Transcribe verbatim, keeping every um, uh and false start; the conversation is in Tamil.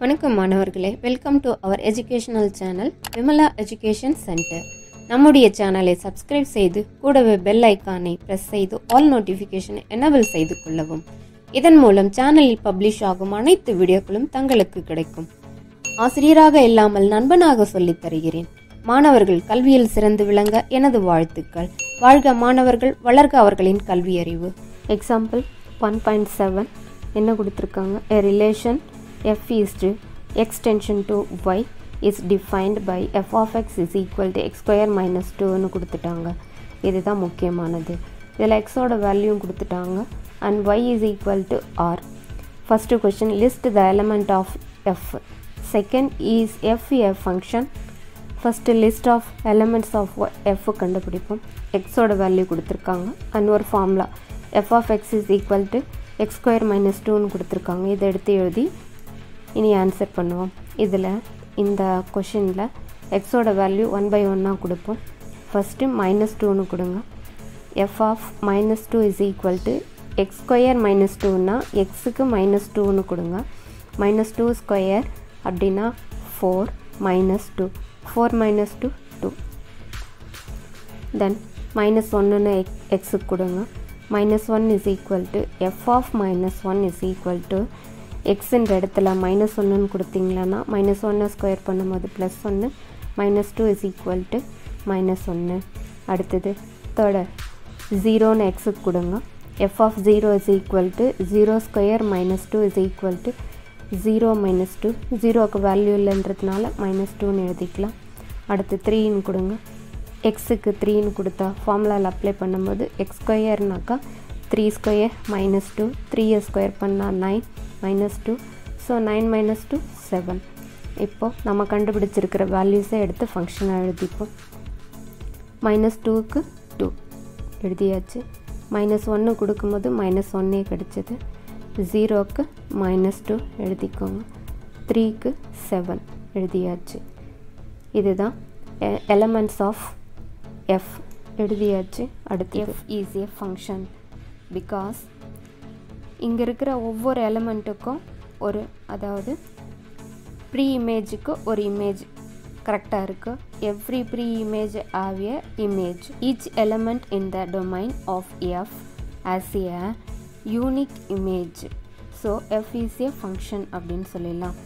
வணக்கம் மாணவர்களே, welcome to our educational channel Vimala education centre. நம்முடைய சேனலை சப்ஸ்கிரைப் செய்து கூடவே பெல் ஐக்கானை பிரஸ் செய்து ஆல் நோட்டிஃபிகேஷனை எனபிள் செய்து கொள்ளவும். இதன் மூலம் சேனலில் பப்ளிஷ் ஆகும் அனைத்து வீடியோக்களும் தங்களுக்கு கிடைக்கும். ஆசிரியராக இல்லாமல் நண்பனாக சொல்லித் தருகிறேன். மாணவர்கள் கல்வியில் சிறந்து விளங்க எனது வாழ்த்துக்கள். வாழ்க மாணவர்கள், வளர்க அவர்களின் கல்வியறிவு. எக்ஸாம்பிள் ஒன் பாயிண்ட் செவன் என்ன கொடுத்துருக்காங்க? A relation f is to extension to y is defined by f of x is equal to x square minus டூன்னு கொடுத்துட்டாங்க. இதுதான் முக்கியமானது. இதில் எக்ஸோட வேல்யூவும் கொடுத்துட்டாங்க. And y is equal to R. First question, list the element of f. Second, is f a function? First list of elements of f கண்டுபிடிப்போம். எக்ஸோட வேல்யூ கொடுத்துருக்காங்க. அண்ட் ஒரு formula f of x is equal to x square minus டூன்னு கொடுத்துருக்காங்க. இதை எடுத்து எழுதி இனி ஆன்சர் பண்ணுவோம். இதில் இந்த கொஷினில் எக்ஸோட வேல்யூ ஒன் பை ஒன்னாக கொடுப்போம். ஃபஸ்ட்டு மைனஸ் டூன்னு கொடுங்க. F of minus two is equal to x square minus டூன்னா எக்ஸுக்கு மைனஸ் டூன்னு கொடுங்க. மைனஸ் டூ ஸ்கொயர் அப்படின்னா four minus two. Four minus two two. Then minus ஒன்றுன்னு எக் எக்ஸுக்கு கொடுங்க. Minus one is equal to f of minus one is equal to எக்ஸுன்ற இடத்துல மைனஸ் ஒன்றுன்னு கொடுத்தீங்களான்னா மைனஸ் ஒன்றை ஸ்கொயர் பண்ணும்போது ப்ளஸ் ஒன்று. Minus two is equal to minus ஒன்று. அடுத்தது தேர்டு ஜீரோன்னு எக்ஸுக்கு கொடுங்க. F of zero is equal to zero square minus two is equal to zero minus two. ஜீரோவுக்கு வேல்யூ இல்லைன்றதுனால மைனஸ் டூன்னு எழுதிக்கலாம். அடுத்து த்ரீன்னு கொடுங்க. எக்ஸுக்கு த்ரீன்னு கொடுத்தா ஃபார்முலாவில் அப்ளை பண்ணும்போது எக்ஸ் ஸ்கொயர்னாக்கா த்ரீ ஸ்கொயர் மைனஸ் டூ. த்ரீயை ஸ்கொயர் பண்ணால் nine minus two. So nine minus two seven. இப்போது நம்ம கண்டுபிடிச்சிருக்கிற வேல்யூஸை எடுத்து ஃபங்க்ஷனாக எழுதிப்போம். மைனஸ் டூவுக்கு டூ எழுதியாச்சு. மைனஸ் ஒன்று கொடுக்கும்போது மைனஸ் ஒன்னே கிடச்சிது. ஜீரோவுக்கு மைனஸ் டூ எழுதிக்கோங்க. த்ரீக்கு செவன் எழுதியாச்சு. இதுதான் எலமெண்ட்ஸ் ஆஃப் எஃப் எழுதியாச்சு. அடுத்து f is a function because இங்கே இருக்கிற ஒவ்வொரு எலமெண்ட்டுக்கும் ஒரு அதாவது ப்ரீ இமேஜுக்கு ஒரு இமேஜ் கரெக்டாக இருக்குது. Every pre image have a image. Each element in the domain of f has a unique image. So f is a function அப்படின்னு சொல்லிடலாம்.